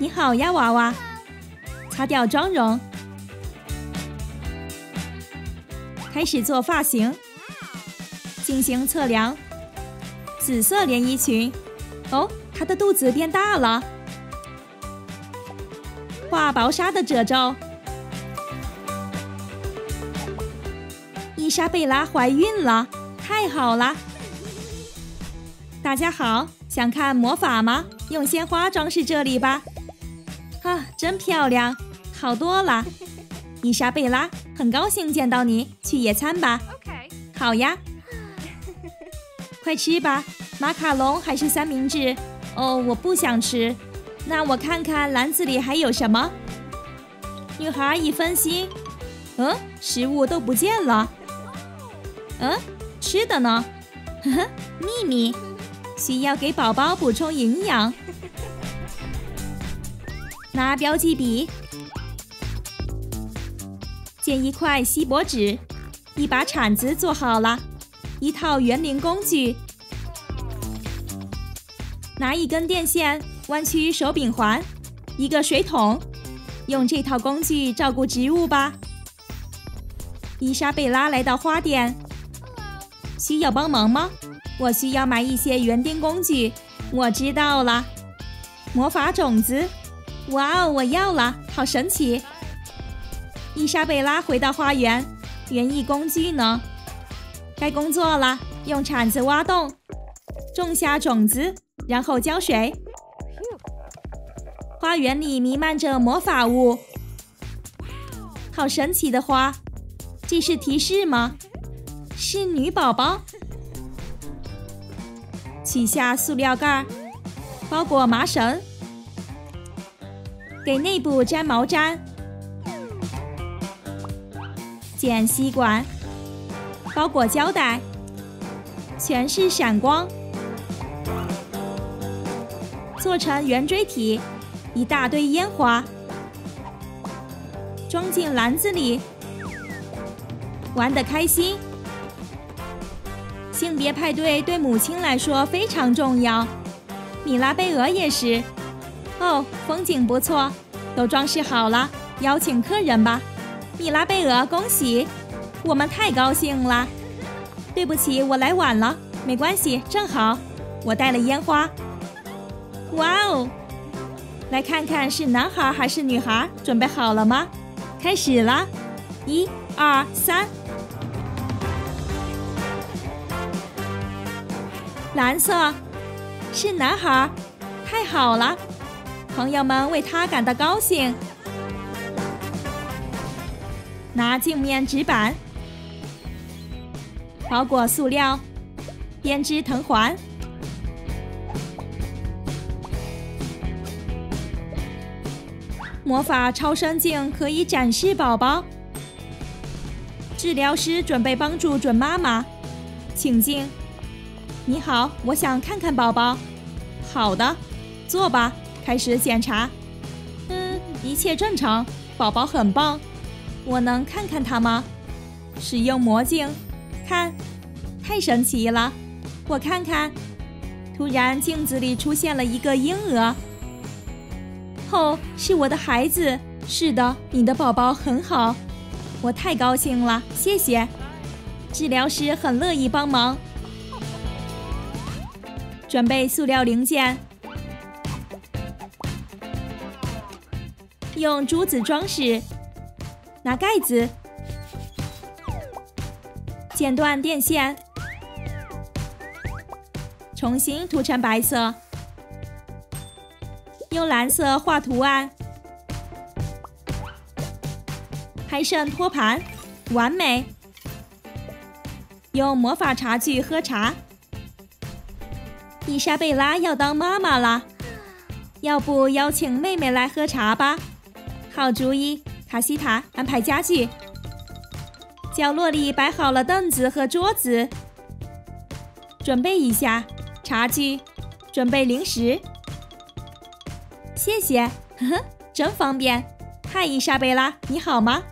你好呀，娃娃。擦掉妆容，开始做发型，进行测量。紫色连衣裙，哦，她的肚子变大了。画薄纱的褶皱。伊莎贝拉怀孕了，太好了！大家好，想看魔法吗？用鲜花装饰这里吧。啊，真漂亮，好多了。伊莎贝拉，很高兴见到你，去野餐吧。好呀。快吃吧，马卡龙还是三明治？哦，我不想吃。那我看看篮子里还有什么。女孩一分心，嗯，食物都不见了。 嗯，吃的呢？呵呵，秘密，需要给宝宝补充营养。拿标记笔，剪一块锡箔纸，一把铲子做好了，一套园林工具。拿一根电线，弯曲手柄环，一个水桶，用这套工具照顾植物吧。伊莎贝拉来到花店。 需要帮忙吗？我需要买一些园丁工具。我知道了，魔法种子。哇哦，我要了，好神奇！伊莎贝拉回到花园，园艺工具呢？该工作了，用铲子挖洞，种下种子，然后浇水。花园里弥漫着魔法物，好神奇的花！这是提示吗？ 是女宝宝。取下塑料盖，包裹麻绳，给内部粘毛毡。剪吸管，包裹胶带，全是闪光，做成圆锥体，一大堆烟花，装进篮子里，玩得开心。 性别派对对母亲来说非常重要，米拉贝俄也是。哦，风景不错，都装饰好了，邀请客人吧。米拉贝俄，恭喜！我们太高兴了。对不起，我来晚了，没关系，正好我带了烟花。哇哦！来看看是男孩还是女孩，准备好了吗？开始了，1、2、3。 蓝色是男孩，太好了！朋友们为他感到高兴。拿镜面纸板包裹塑料，编织藤环，魔法超声镜可以展示宝宝。治疗师准备帮助准妈妈，请进。 你好，我想看看宝宝。好的，坐吧，开始检查。嗯，一切正常，宝宝很棒。我能看看他吗？使用魔镜，看，太神奇了。我看看。突然，镜子里出现了一个婴儿。哦，是我的孩子。是的，你的宝宝很好。我太高兴了，谢谢。治疗师很乐意帮忙。 准备塑料零件，用珠子装饰，拿盖子，剪断电线，重新涂成白色，用蓝色画图案，还剩托盘，完美。用魔法茶具喝茶。 伊莎贝拉要当妈妈了，要不邀请妹妹来喝茶吧？好主意，卡西塔，安排家具。角落里摆好了凳子和桌子，准备一下茶具，准备零食。谢谢，呵呵，真方便。嗨，伊莎贝拉，你好吗？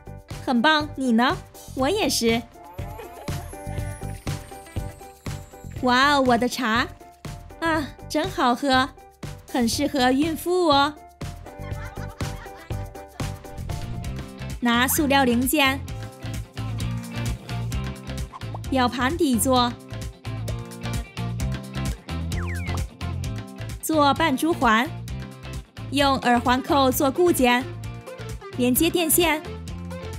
很棒，你呢？我也是。哇哦，我的茶！ 啊，真好喝，很适合孕妇哦。拿塑料零件，咬盘底座，做半珠环，用耳环扣做固件，连接电线，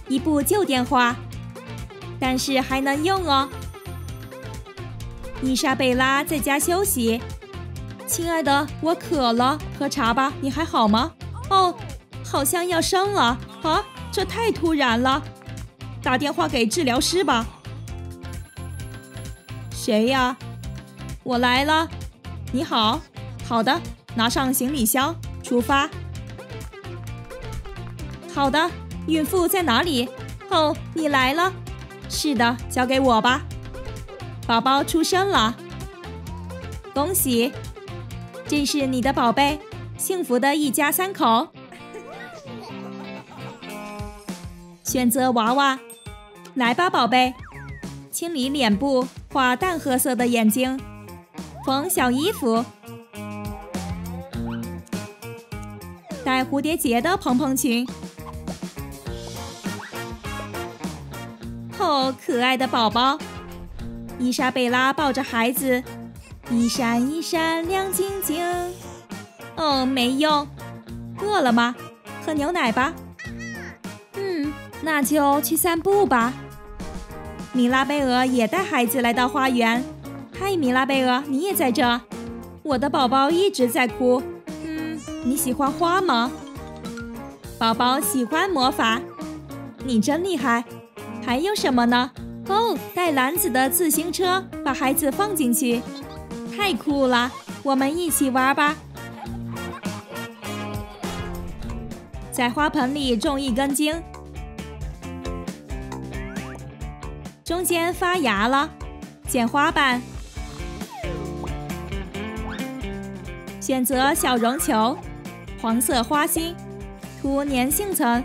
一部旧电话，但是还能用哦。伊莎贝拉在家休息。 亲爱的，我渴了，喝茶吧。你还好吗？哦，好像要生了啊！这太突然了，打电话给治疗师吧。谁呀？我来了。你好，好的，拿上行李箱，出发。好的，孕妇在哪里？哦，你来了。是的，交给我吧。宝宝出生了，恭喜！ 这是你的宝贝，幸福的一家三口。选择娃娃，来吧，宝贝。清理脸部，画淡褐色的眼睛，缝小衣服。带蝴蝶结的蓬蓬裙。哦，可爱的宝宝。伊莎贝拉抱着孩子。 一闪一闪亮晶晶。哦，没用。饿了吗？喝牛奶吧。嗯，那就去散步吧。米拉贝尔也带孩子来到花园。嗨，米拉贝尔，你也在这？我的宝宝一直在哭。嗯，你喜欢花吗？宝宝喜欢魔法。你真厉害。还有什么呢？哦，带篮子的自行车，把孩子放进去。 太酷了，我们一起玩吧！在花盆里种一根茎，中间发芽了，剪花瓣。选择小绒球，黄色花心，涂粘性层。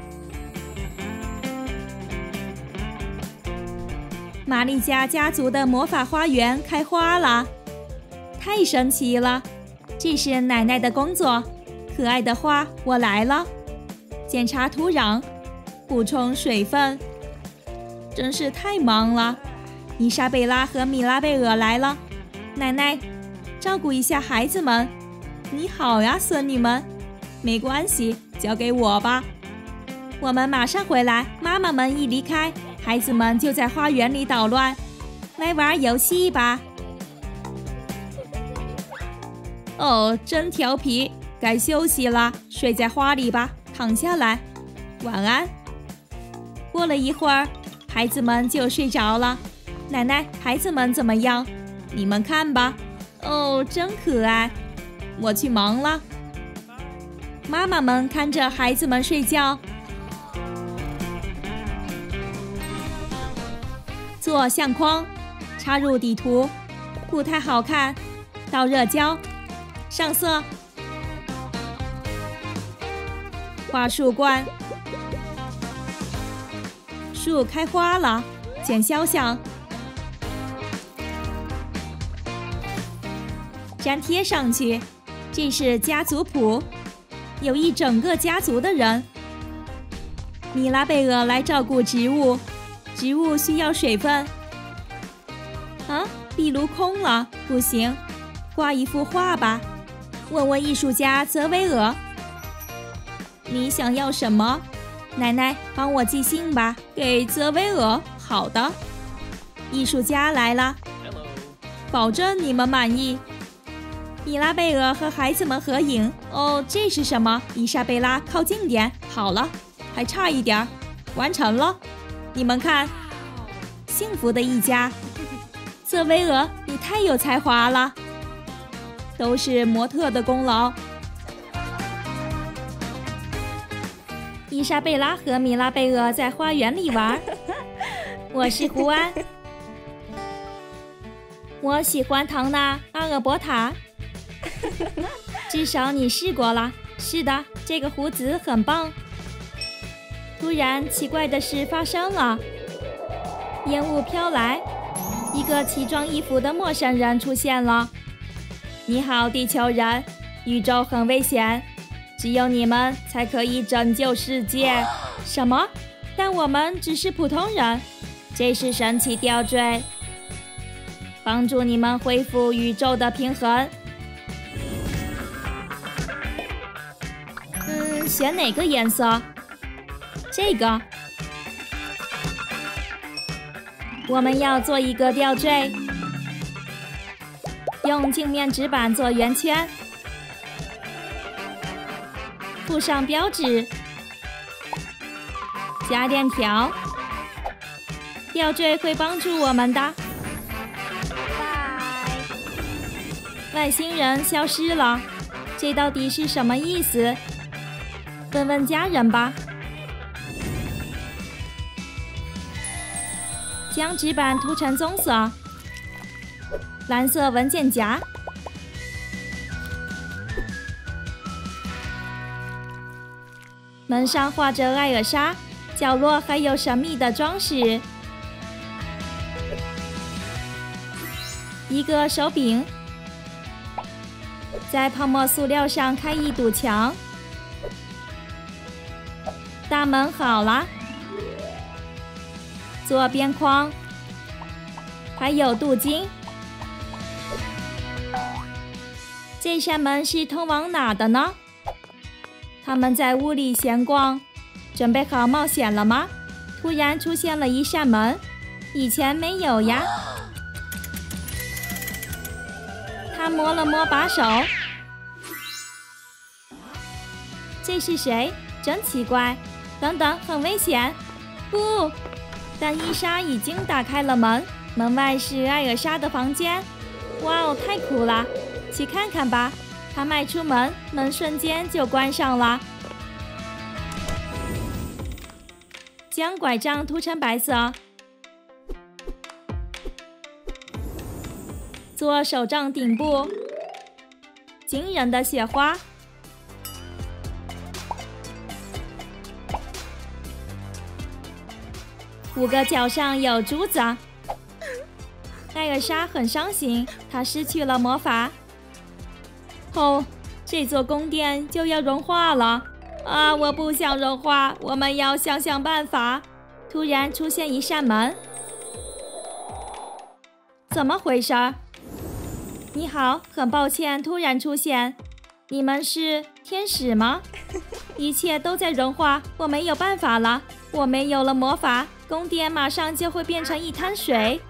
玛丽家家族的魔法花园开花了。 太神奇了！这是奶奶的工作。可爱的花，我来了。检查土壤，补充水分。真是太忙了。伊莎贝拉和米拉贝尔来了。奶奶，照顾一下孩子们。你好呀，孙女们。没关系，交给我吧。我们马上回来。妈妈们一离开，孩子们就在花园里捣乱。来玩游戏吧。 哦，真调皮，该休息了，睡在花里吧，躺下来，晚安。过了一会儿，孩子们就睡着了。奶奶，孩子们怎么样？你们看吧。哦，真可爱。我去忙了。妈妈们看着孩子们睡觉，做相框，插入底图，不太好看，倒热胶。 上色，画树冠，树开花了，剪肖像，粘贴上去。这是家族谱，有一整个家族的人。米拉贝尔来照顾植物，植物需要水分。啊，壁炉空了，不行，挂一幅画吧。 问问艺术家泽维尔，你想要什么？奶奶，帮我寄信吧，给泽维尔。好的，艺术家来了， Hello. 保证你们满意。米拉贝尔和孩子们合影。哦，这是什么？伊莎贝拉，靠近点。好了，还差一点，完成了。你们看，幸福的一家。泽维尔，你太有才华了。 都是模特的功劳。伊莎贝拉和米拉贝尔在花园里玩。我是胡安，我喜欢唐纳·阿尔伯塔。至少你试过了。是的，这个胡子很棒。突然，奇怪的事发生了，烟雾飘来，一个奇装异服的陌生人出现了。 你好，地球人，宇宙很危险，只有你们才可以拯救世界。什么？但我们只是普通人，这是神奇吊坠，帮助你们恢复宇宙的平衡。选哪个颜色？这个。我们要做一个吊坠，用镜面纸板做圆圈，附上标志。 加电条，吊坠会帮助我们的。外星人消失了，这到底是什么意思？问问家人吧。将纸板涂成棕色、蓝色文件夹。 门上画着艾尔莎，角落还有神秘的装饰，一个手柄，在泡沫塑料上开一堵墙。大门好了，做边框，还有镀金。这扇门是通往哪的呢？ 他们在屋里闲逛，准备好冒险了吗？突然出现了一扇门，以前没有呀。他摸了摸把手，这是谁？真奇怪！等等，很危险！不，但伊莎已经打开了门，门外是艾尔莎的房间。哇哦，太酷了！去看看吧。 他迈出门，门瞬间就关上了。将拐杖涂成白色，做手杖顶部，惊人的雪花。5个角上有珠子。艾尔莎很伤心，她失去了魔法。 哦，这座宫殿就要融化了啊！我不想融化，我们要想办法。突然出现一扇门，怎么回事？你好，很抱歉突然出现，你们是天使吗？一切都在融化，我没有办法了，我没有了魔法，宫殿马上就会变成一滩水。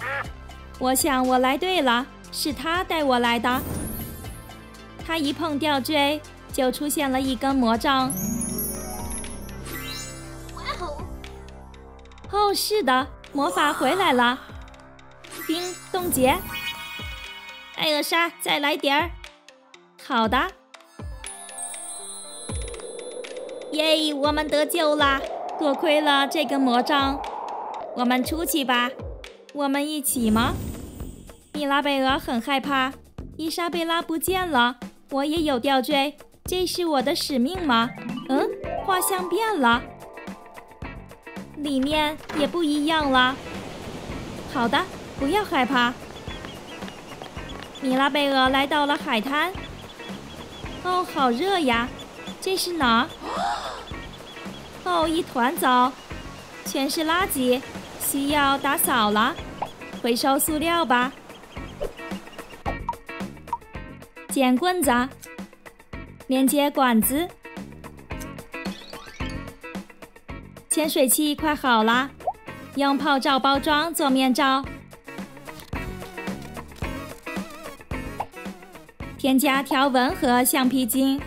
我想我来对了，是他带我来的。 他一碰吊坠，就出现了一根魔杖。哇哦！哦，是的，魔法回来了。冰冻结。艾尔莎，再来点儿。好的。耶，我们得救啦！多亏了这根魔杖。我们出去吧。我们一起吗？米拉贝尔很害怕。伊莎贝拉不见了。 我也有吊坠，这是我的使命吗？嗯，画像变了，里面也不一样了。好的，不要害怕。米拉贝尔来到了海滩。哦，好热呀！这是哪？哦，一团糟，全是垃圾，需要打扫了。回收塑料吧。 捡棍子，连接管子，潜水器快好了，用泡罩包装做面罩，添加条纹和橡皮筋，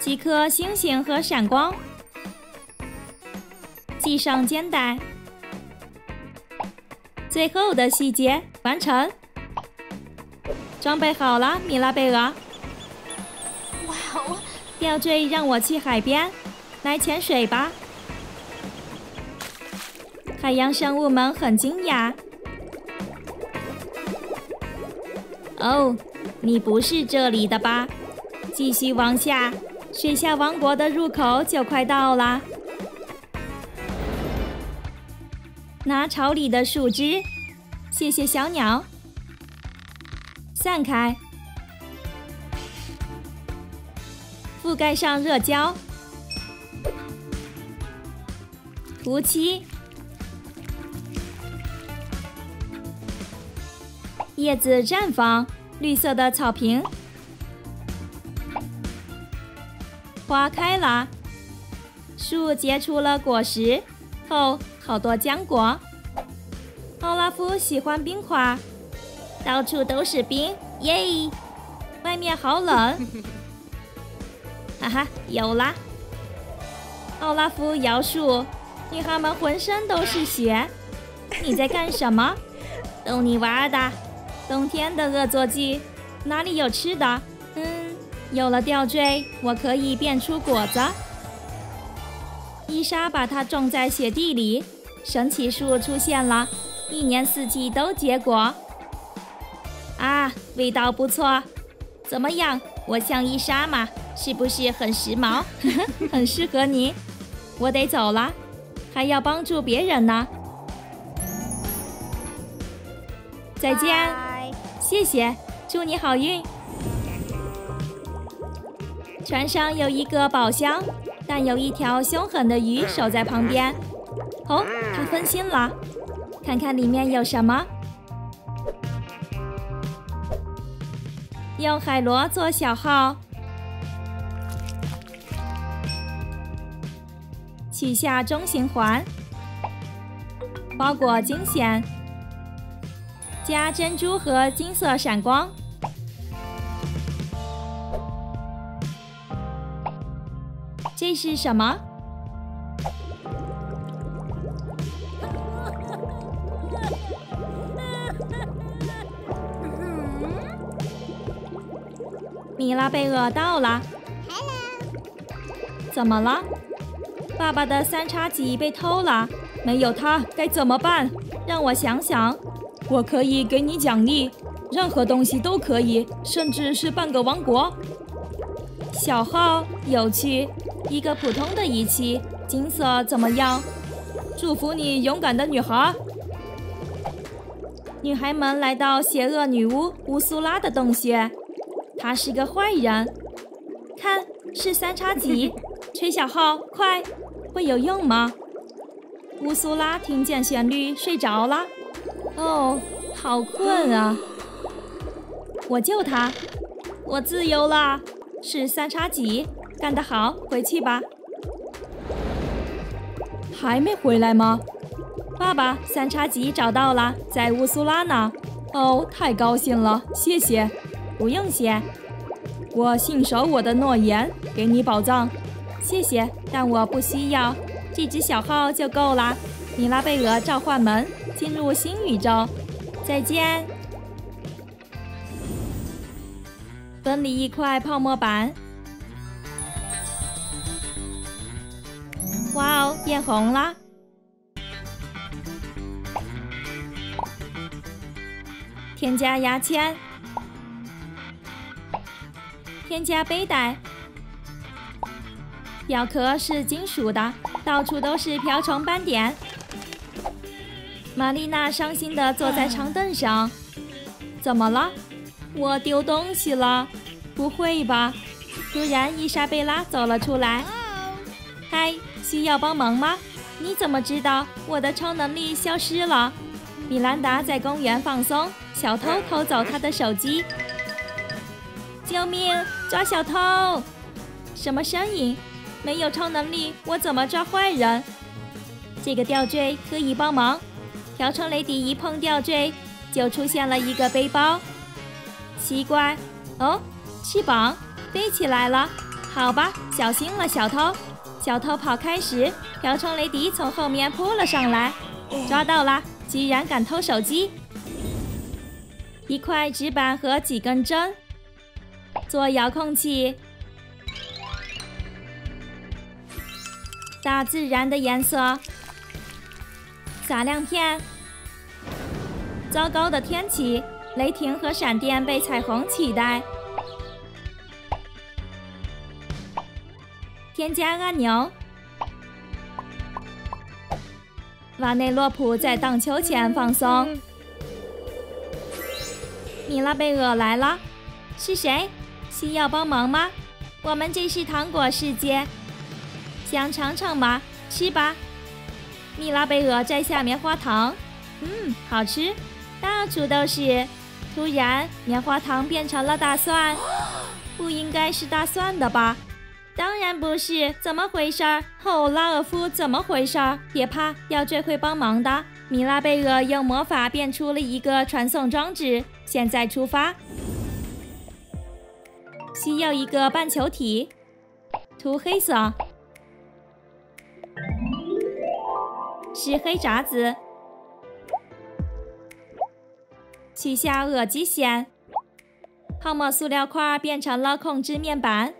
几颗星星和闪光，系上肩带，最后的细节完成。 装备好了，米拉贝尔。哇哦！吊坠让我去海边，来潜水吧。海洋生物们很惊讶。哦，你不是这里的吧？继续往下，水下王国的入口就快到了。拿巢里的树枝，谢谢小鸟。 散开，覆盖上热胶，夫妻。叶子绽放，绿色的草坪。花开了，树结出了果实后，好多浆果。奥拉夫喜欢冰块，到处都是冰，耶！外面好冷，哈哈，有啦！奥拉夫摇树，女孩们浑身都是雪。你在干什么？逗你玩的。冬天的恶作剧，哪里有吃的？有了吊坠，我可以变出果子。伊莎把它种在雪地里，神奇树出现了，一年四季都结果。啊，味道不错，怎么样？我像伊莎嘛，是不是很时髦？很适合你。我得走了，还要帮助别人呢。再见， Bye. 谢谢，祝你好运。船上有一个宝箱，但有一条凶狠的鱼守在旁边。哦，它分心了。看看里面有什么。用海螺做小号，取下中型环，包裹惊险，加珍珠和金色闪光。这是什么？米拉被饿到了。怎么了？爸爸的三叉戟被偷了，没有它该怎么办？让我想想，我可以给你奖励，任何东西都可以，甚至是半个王国。小号有趣。一个普通的仪器，金色怎么样？祝福你，勇敢的女孩。女孩们来到邪恶女巫乌苏拉的洞穴，她是个坏人。看，是三叉戟，吹小号，快！会有用吗？乌苏拉听见旋律睡着了。哦，好困啊！我救她，我自由啦！是三叉戟。干得好，回去吧。还没回来吗？爸爸，三叉戟找到了，在乌苏拉呢。哦，太高兴了，谢谢。不用谢，我信守我的诺言，给你宝藏。谢谢，但我不需要，这只小号就够了。米拉贝俄召唤门，进入新宇宙。再见。分离一块泡沫板。哇哦，变红啦！添加牙签，添加背带。表壳是金属的，到处都是瓢虫斑点。玛丽娜伤心地坐在长凳上。怎么了？我丢东西了？不会吧！突然，伊莎贝拉走了出来。嗨，需要帮忙吗？你怎么知道我的超能力消失了？米兰达在公园放松，小偷偷走她的手机。救命！抓小偷！什么声音？没有超能力，我怎么抓坏人？这个吊坠可以帮忙。瓢虫雷迪一碰吊坠，就出现了一个背包。奇怪，哦，翅膀飞起来了。好吧，小心了，小偷。小偷跑开时，瓢虫雷迪从后面扑了上来，抓到了！居然敢偷手机！一块纸板和几根针，做遥控器。大自然的颜色，撒亮片。糟糕的天气，雷霆和闪电被彩虹取代。添加按钮。瓦内洛普在荡秋千放松。米拉贝尔来了，是谁？需要帮忙吗？我们这是糖果世界，想尝尝吗？吃吧。蜜拉贝俄摘下棉花糖，好吃。到处都是。突然，棉花糖变成了大蒜，不应该是大蒜的吧？当然不是，怎么回事？后拉尔夫，怎么回事？别怕，要最会帮忙的。米拉贝尔用魔法变出了一个传送装置，现在出发。需要一个半球体，涂黑色，是黑渣子。 取下耳机线，泡沫塑料块变成了控制面板。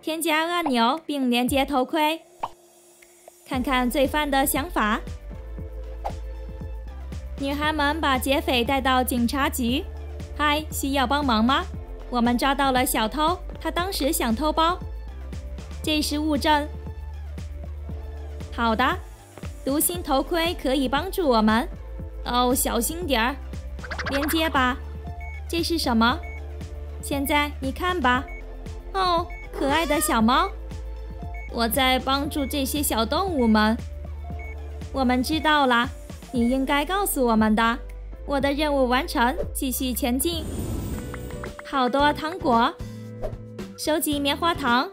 添加按钮并连接头盔，看看罪犯的想法。女孩们把劫匪带到警察局。嗨，需要帮忙吗？我们抓到了小偷，他当时想偷包。这是物证。好的。 读心头盔可以帮助我们。哦，小心点儿！连接吧。这是什么？现在你看吧。哦，可爱的小猫。我在帮助这些小动物们。我们知道了，你应该告诉我们的。我的任务完成，继续前进。好多糖果，收集棉花糖。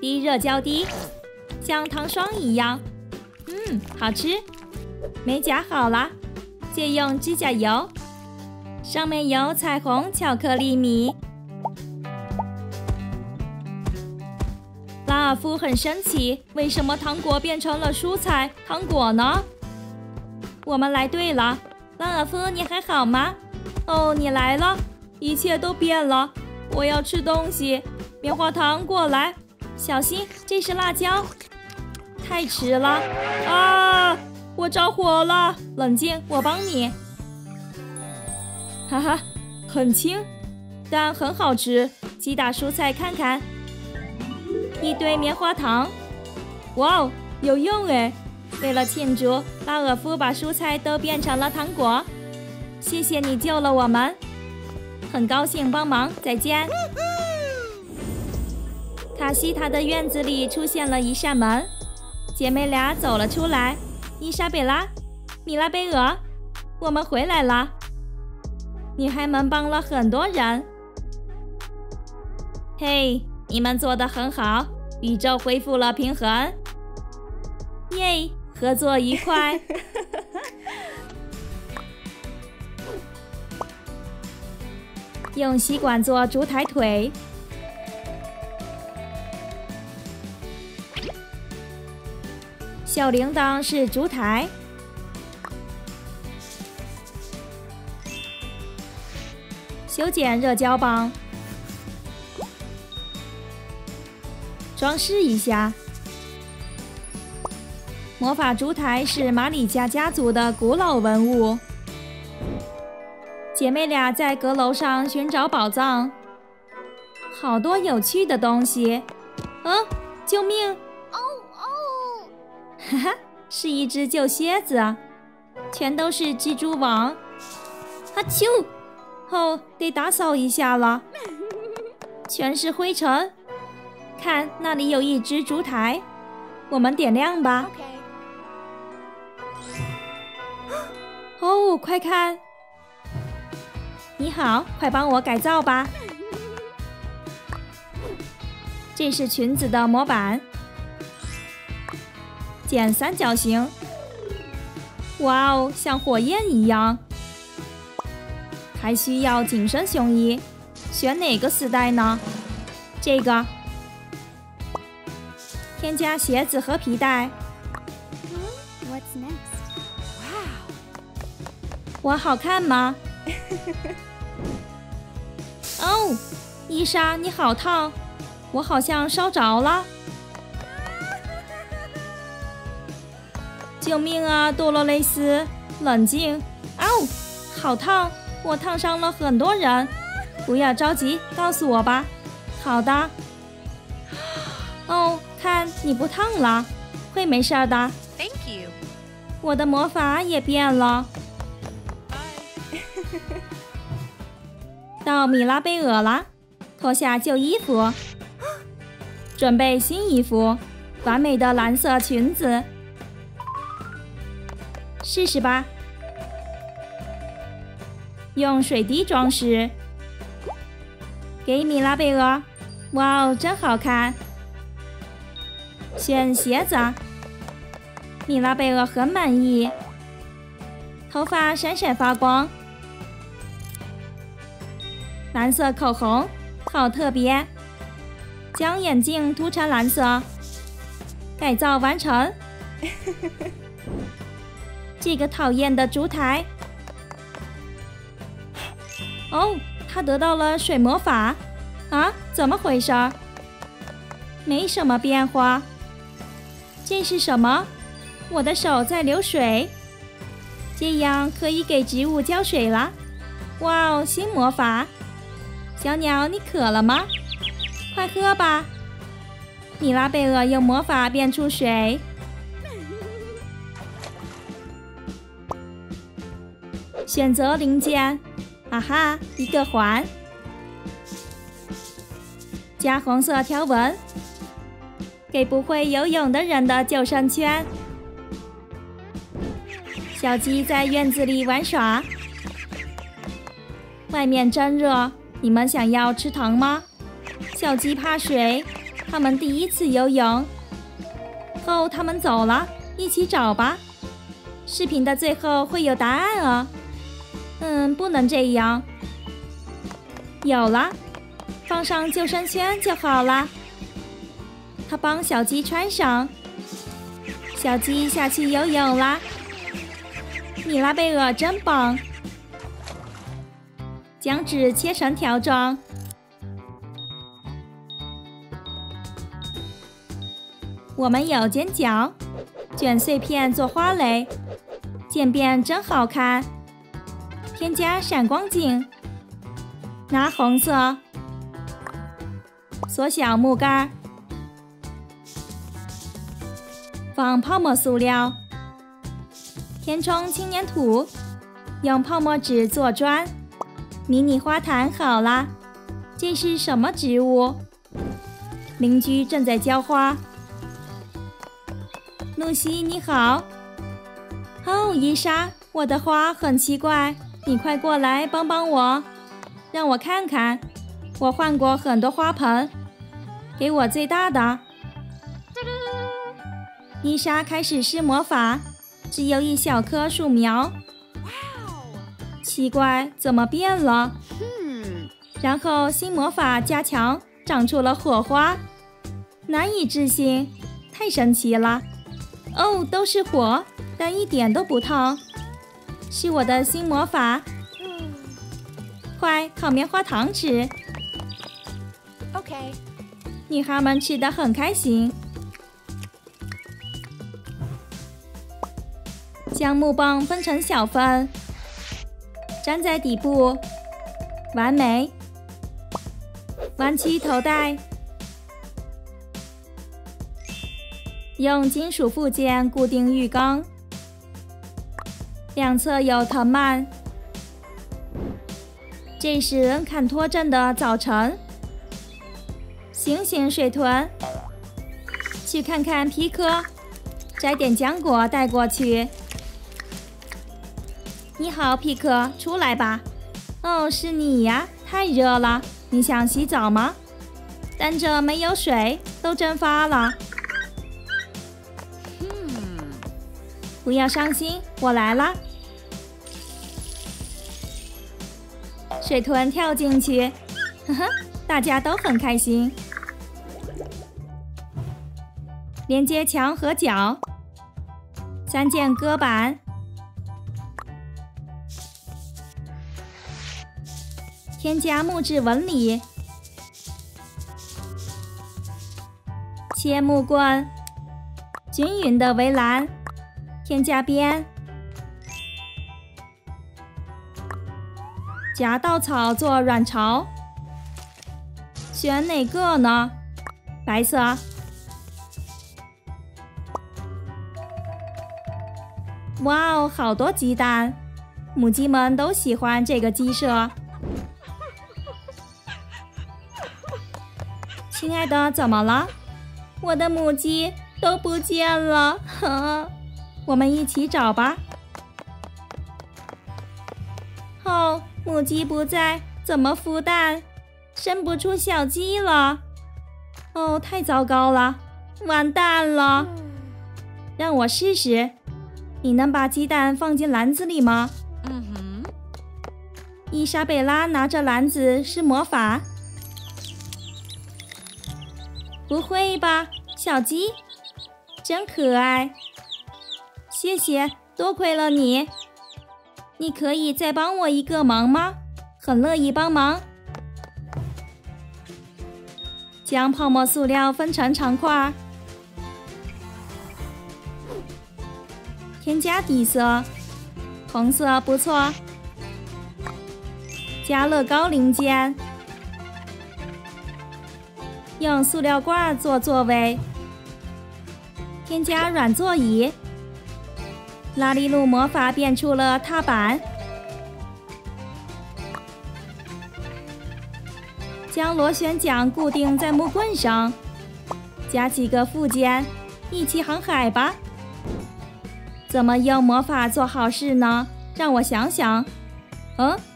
滴热胶滴，像糖霜一样，好吃。美甲好了，借用指甲油，上面有彩虹巧克力米。拉尔夫很生气，为什么糖果变成了蔬菜糖果呢？我们来对了，拉尔夫，你还好吗？哦，你来了，一切都变了。我要吃东西，棉花糖过来。 小心，这是辣椒！太迟了啊！我着火了，冷静，我帮你。哈哈，很轻，但很好吃。击打蔬菜看看，一堆棉花糖。哇哦，有用哎！为了庆祝，拉尔夫把蔬菜都变成了糖果。谢谢你救了我们，很高兴帮忙，再见。 卡西塔的院子里出现了一扇门，姐妹俩走了出来。伊莎贝拉、米拉贝尔，我们回来了。女孩们帮了很多人。嘿，你们做得很好，宇宙恢复了平衡。耶，合作愉快。用吸管做烛台腿。 小铃铛是烛台，修剪热胶棒，装饰一下。魔法烛台是马里加家族的古老文物。姐妹俩在阁楼上寻找宝藏，好多有趣的东西。救命！ 哈哈，是一只旧蝎子，全都是蜘蛛网。阿秋，哦，得打扫一下了，全是灰尘。看，那里有一只烛台，我们点亮吧。哦，快看！你好，快帮我改造吧。这是裙子的模板。 剪三角形，哇哦，像火焰一样。还需要紧身胸衣，选哪个丝带呢？这个。添加鞋子和皮带。What's next? Wow！ 我好看吗？哦，伊莎，你好烫，我好像烧着了。 救命啊，多罗雷斯！冷静！哦，好烫！我烫伤了很多人。不要着急，告诉我吧。好的。哦，看你不烫了，会没事的。Thank you。我的魔法也变了。到米拉贝尔啦，脱下旧衣服，准备新衣服，完美的蓝色裙子，试试吧。用水滴装饰，给米拉贝尔。哇哦，真好看！选鞋子，米拉贝尔很满意。头发闪闪发光，蓝色口红好特别。将眼镜涂成蓝色，改造完成。这个讨厌的烛台。哦，他得到了水魔法。 啊，怎么回事？没什么变化。这是什么？我的手在流水，这样可以给植物浇水了。哇哦，新魔法！小鸟，你渴了吗？快喝吧。米拉贝尔用魔法变出水。选择零件，啊哈，一个环。 加红色条纹，给不会游泳的人的救生圈。小鸡在院子里玩耍，外面真热，你们想要吃糖吗？小鸡怕水，它们第一次游泳。哦，它们走了，一起找吧。视频的最后会有答案哦。嗯，不能这样。有了。 放上救生圈就好了。他帮小鸡穿上，小鸡下去游泳啦。米拉贝尔真棒！将纸切成条状，我们有尖角，卷碎片做花蕾，渐变真好看。添加闪光镜，拿红色。 缩小木杆，放泡沫塑料，填充轻粘土，用泡沫纸做砖，迷你花坛好啦。这是什么植物？邻居正在浇花。露西你好。哦，伊莎，我的花很奇怪，你快过来帮帮我，让我看看。我换过很多花盆。 给我最大的！伊莎开始施魔法，只有一小棵树苗。奇怪，怎么变了？然后新魔法加强，长出了火花，难以置信，太神奇了！哦，都是火，但一点都不烫，是我的新魔法。快烤棉花糖吃。OK。 女孩们吃得很开心。将木棒分成小份，粘在底部，完美。弯曲头带，用金属附件固定浴缸，两侧有藤蔓。这是坎托镇的早晨。 醒醒，水豚！去看看皮科，摘点浆果带过去。你好，皮科，出来吧。哦，是你呀！太热了，你想洗澡吗？但这没有水，都蒸发了。不要伤心，我来啦。水豚跳进去，呵呵，大家都很开心。 连接墙和角，三件搁板，添加木质纹理，切木棍，均匀的围栏，添加边，夹稻草做卵巢，选哪个呢？白色。 哇哦，好多鸡蛋！母鸡们都喜欢这个鸡舍。亲爱的，怎么了？我的母鸡都不见了，我们一起找吧。哦，母鸡不在，怎么孵蛋？生不出小鸡了。哦，太糟糕了，完蛋了！让我试试，你能把鸡蛋放进篮子里吗？伊莎贝拉拿着篮子施魔法，不会吧，小鸡，真可爱！谢谢，多亏了你。你可以再帮我一个忙吗？很乐意帮忙。将泡沫塑料分成长块，添加底色，红色不错。 加乐高零件，用塑料罐做座位，添加软座椅。拉力路魔法变出了踏板，将螺旋桨固定在木棍上，加几个附件，一起航海吧。怎么用魔法做好事呢？让我想想。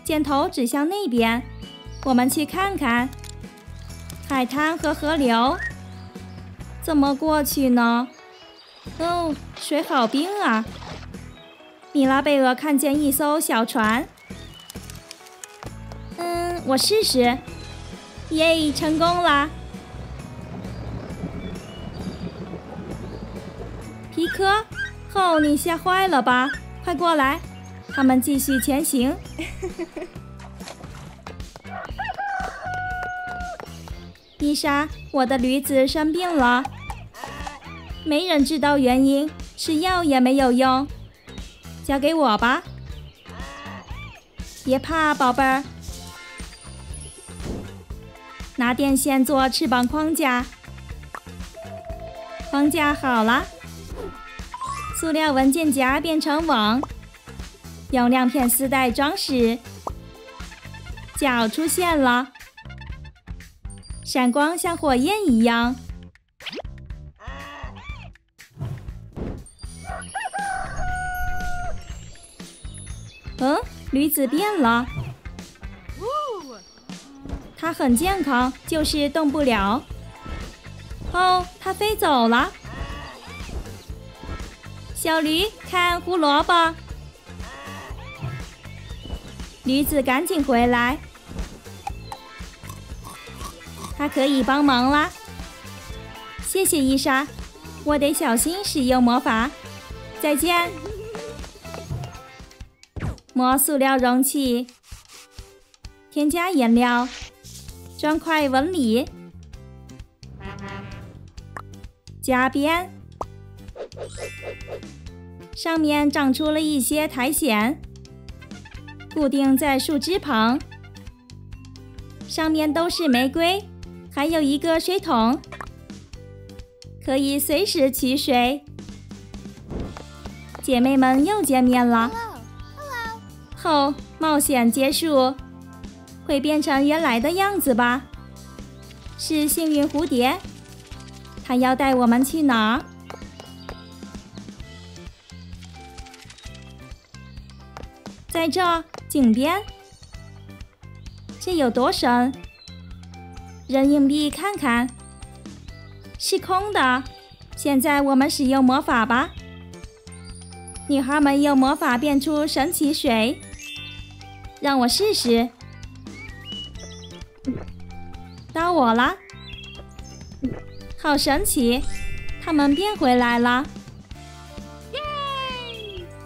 箭头指向那边，我们去看看海滩和河流。怎么过去呢？哦，水好冰啊！米拉贝尔看见一艘小船。我试试。耶，成功啦！皮科，哦，你吓坏了吧？快过来！ 他们继续前行。伊莎，我的驴子生病了，没人知道原因，吃药也没有用，交给我吧。别怕，宝贝儿。拿电线做翅膀框架，框架好了。塑料文件夹变成网。 用亮片丝带装饰，脚出现了，闪光像火焰一样。驴子变了，它很健康，就是动不了。哦，它飞走了。小驴，看胡萝卜。 驴子赶紧回来，它可以帮忙啦。谢谢伊莎，我得小心使用魔法。再见。磨塑料容器，添加颜料，装块纹理，加边，上面长出了一些苔藓。 固定在树枝旁，上面都是玫瑰，还有一个水桶，可以随时取水。姐妹们又见面了。后冒险结束，会变成原来的样子吧？是幸运蝴蝶，它要带我们去哪儿？ 在这井边，这有多深？扔硬币看看，是空的。现在我们使用魔法吧。女孩们用魔法变出神奇水，让我试试。到我了，好神奇！它们变回来了。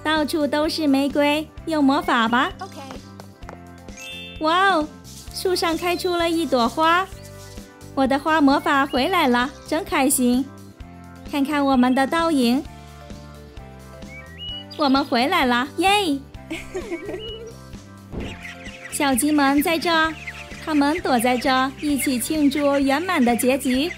到处都是玫瑰，用魔法吧。OK。哇哦，树上开出了一朵花，我的花魔法回来了，真开心！看看我们的倒影，我们回来了，耶！小鸡们在这，它们躲在这，一起庆祝圆满的结局。